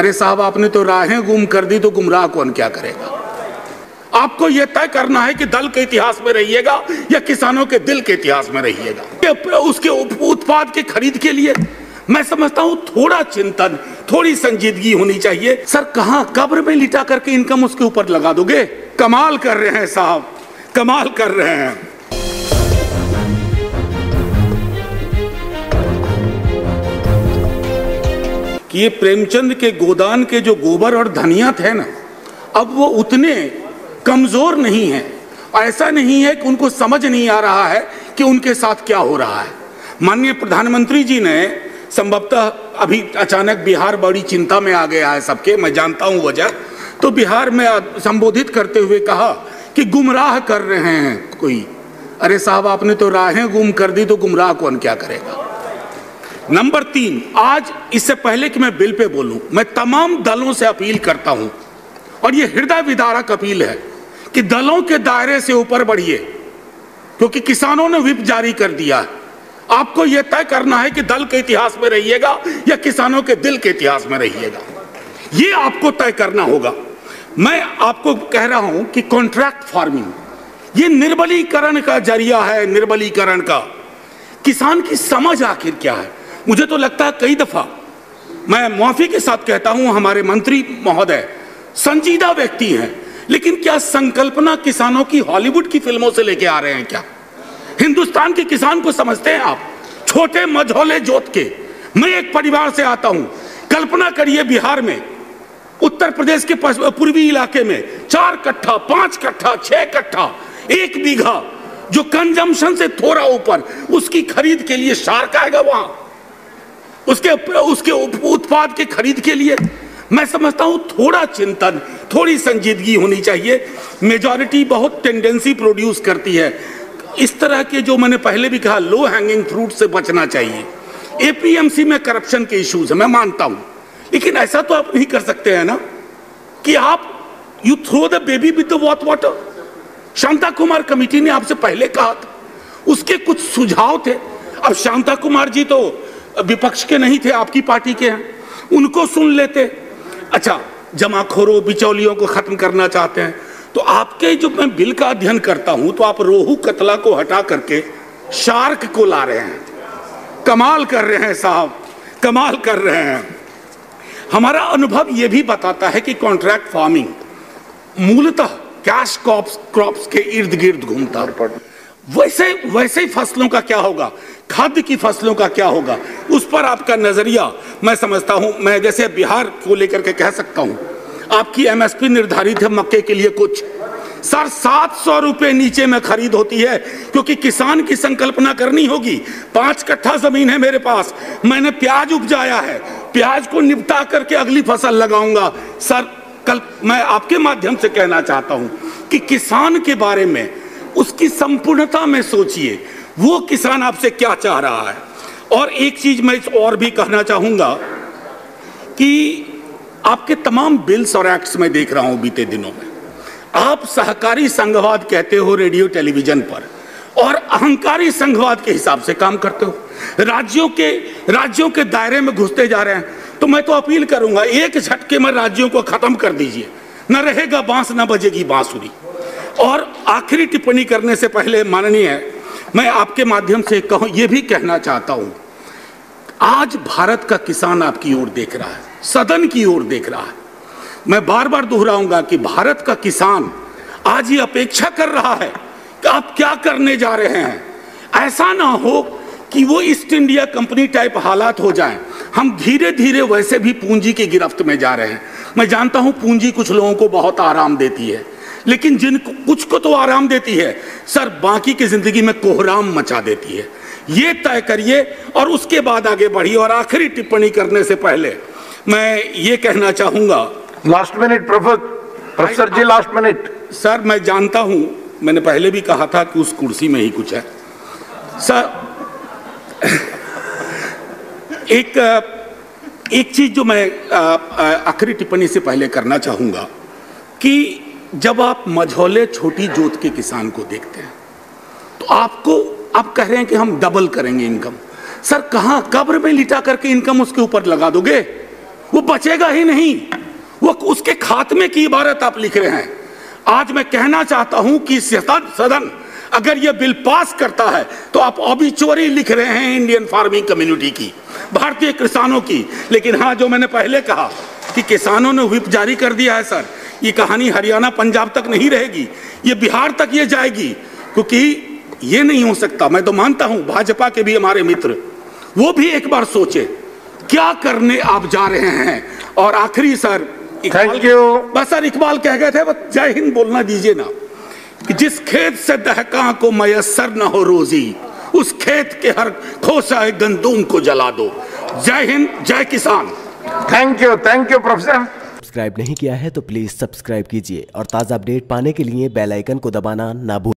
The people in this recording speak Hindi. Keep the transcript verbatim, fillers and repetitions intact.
अरे साहब आपने तो राहें गुम कर दी, तो गुमराह कौन क्या करेगा। आपको यह तय करना है कि दल के इतिहास में रहिएगा या किसानों के दिल के इतिहास में रहिएगा। उसके उत्पाद की खरीद के लिए मैं समझता हूँ थोड़ा चिंतन, थोड़ी संजीदगी होनी चाहिए। सर कहाँ कब्र में लिटा करके इनकम उसके ऊपर लगा दोगे? कमाल कर रहे हैं साहब, कमाल कर रहे हैं। कि ये प्रेमचंद के गोदान के जो गोबर और धनिया थे ना, अब वो उतने कमज़ोर नहीं हैं। ऐसा नहीं है कि उनको समझ नहीं आ रहा है कि उनके साथ क्या हो रहा है। माननीय प्रधानमंत्री जी ने संभवतः अभी अचानक बिहार बड़ी चिंता में आ गया है सबके, मैं जानता हूँ वजह, तो बिहार में संबोधित करते हुए कहा कि गुमराह कर रहे हैं कोई। अरे साहब आपने तो राहें गुम कर दी, तो गुमराह कौन क्या करेगा। नंबर तीन, आज इससे पहले कि मैं बिल पे बोलूं, मैं तमाम दलों से अपील करता हूं, और ये हृदय विदारक अपील है कि दलों के दायरे से ऊपर बढ़िए, क्योंकि किसानों ने व्हिप जारी कर दिया है। आपको यह तय करना है कि दल के इतिहास में रहिएगा या किसानों के दिल के इतिहास में रहिएगा, ये आपको तय करना होगा। मैं आपको कह रहा हूं कि कॉन्ट्रैक्ट फार्मिंग ये निर्बलीकरण का जरिया है, निर्बलीकरण का। किसान की समझ आखिर क्या है? मुझे तो लगता है कई दफा, मैं माफी के साथ कहता हूं, हमारे मंत्री महोदय संजीदा व्यक्ति हैं, लेकिन क्या संकल्पना किसानों की हॉलीवुड की फिल्मों से लेके आ रहे हैं? क्या हिंदुस्तान के किसान को समझते हैं आप? छोटे मझोले जोत के, मैं एक परिवार से आता हूं, कल्पना करिए बिहार में, उत्तर प्रदेश के पूर्वी इलाके में चार कट्ठा, पांच कट्ठा, छह कट्ठा, एक बीघा जो कंजम्पशन से थोड़ा ऊपर, उसकी खरीद के लिए शार्क आएगा वहां, उसके उसके उत्पाद के खरीद के लिए मैं समझता हूँ थोड़ा चिंतन, थोड़ी संजीदगी होनी चाहिए। मेजॉरिटी बहुत टेंडेंसी प्रोड्यूस करती है। इस तरह के जो मैंने पहले भी कहा लो हैंगिंग फ्रूट से बचना चाहिए। एपीएमसी में करप्शन के इश्यूज हैं, मैं मानता हूँ, लेकिन ऐसा तो आप नहीं कर सकते हैं ना कि आप you throw the baby with the what water. Shanta Kumar committee ने आपसे पहले कहा था, उसके कुछ सुझाव थे। अब शांता कुमार जी तो विपक्ष के नहीं थे, आपकी पार्टी के हैं, उनको सुन लेते। अच्छा, जमाखोरों बिचौलियों को खत्म करना चाहते हैं, तो आपके जो मैं बिल का अध्ययन करता हूं तो आप रोहू कतला को हटा करके शार्क को ला रहे हैं। कमाल कर रहे हैं साहब, कमाल कर रहे हैं। हमारा अनुभव ये भी बताता है कि कॉन्ट्रैक्ट फार्मिंग मूलतः कैश क्रॉप्स क्रॉप्स के इर्द गिर्द घूमता है। वैसे वैसे ही फसलों का क्या होगा, खाद्य की फसलों का क्या होगा, उस पर आपका नजरिया मैं समझता हूं। मैं जैसे बिहार को लेकर के कह सकता हूं, आपकी एमएसपी निर्धारित है मक्के के लिए कुछ, सर सात सौ रुपये नीचे में खरीद होती है, क्योंकि किसान की संकल्पना करनी होगी। पांच कट्ठा जमीन है मेरे पास, मैंने प्याज उपजाया है, प्याज को निपटा करके अगली फसल लगाऊंगा। सर कल मैं आपके माध्यम से कहना चाहता हूँ कि किसान के बारे में उसकी संपूर्णता में सोचिए, वो किसान आपसे क्या चाह रहा है। और एक चीज मैं इस और भी कहना चाहूँगा कि आपके तमाम बिल्स और एक्ट्स में देख रहा हूँ बीते दिनों में, आप सहकारी संघवाद कहते हो रेडियो टेलीविजन पर, और अहंकारी संघवाद के हिसाब से काम करते हो, राज्यों के राज्यों के दायरे में घुसते जा रहे हैं। तो मैं तो अपील करूँगा, एक झटके में राज्यों को खत्म कर दीजिए, न रहेगा बांस, न बजेगी बांसुरी। और आखिरी टिप्पणी करने से पहले माननीय, मैं आपके माध्यम से कहूँ, ये भी कहना चाहता हूँ, आज भारत का किसान आपकी ओर देख रहा है, सदन की ओर देख रहा है। मैं बार बार दोहराऊंगा कि भारत का किसान आज ये अपेक्षा कर रहा है कि आप क्या करने जा रहे हैं। ऐसा ना हो कि वो ईस्ट इंडिया कंपनी टाइप हालात हो जाएं। हम धीरे धीरे वैसे भी पूंजी की गिरफ्त में जा रहे हैं। मैं जानता हूँ पूंजी कुछ लोगों को बहुत आराम देती है, लेकिन जिनको कुछ को तो आराम देती है सर, बाकी की जिंदगी में कोहराम मचा देती है। ये तय करिए और उसके बाद आगे बढ़िए। और आखिरी टिप्पणी करने से पहले मैं ये कहना चाहूंगा, last minute professor ji, last minute sir, मैं जानता हूं, मैंने पहले भी कहा था कि उस कुर्सी में ही कुछ है सर। एक एक चीज जो मैं आखिरी टिप्पणी से पहले करना चाहूंगा कि जब आप मझोले छोटी जोत के किसान को देखते हैं तो आपको आप कह रहे हैं कि हम डबल करेंगे इनकम। सर कहाँ कब्र में लिटा करके इनकम उसके ऊपर लगा दोगे? वो बचेगा ही नहीं, वो उसके खात्मे की इबारत आप लिख रहे हैं। आज मैं कहना चाहता हूं कि सदन अगर ये बिल पास करता है तो आप ऑबिचुअरी लिख रहे हैं इंडियन फार्मिंग कम्युनिटी की, भारतीय किसानों की। लेकिन हाँ, जो मैंने पहले कहा कि किसानों ने व्हिप जारी कर दिया है सर, ये कहानी हरियाणा पंजाब तक नहीं रहेगी, ये बिहार तक ये जाएगी, क्योंकि ये नहीं हो सकता। मैं तो मानता हूँ भाजपा के भी हमारे मित्र, वो भी एक बार सोचे क्या करने आप जा रहे हैं। और आखिरी सर, थैंक यू। बस सर इकबाल कह गए थे, बस जय हिंद बोलना दीजिए ना, कि जिस खेत से दहका को मयसर न हो रोजी, उस खेत के हर खोसा गंदुम को जला दो। जय हिंद, जय किसान। Thank you, thank you professor. Subscribe नहीं किया है तो प्लीज सब्सक्राइब कीजिए और ताज़ा अपडेट पाने के लिए बेल आइकन को दबाना ना भूलें।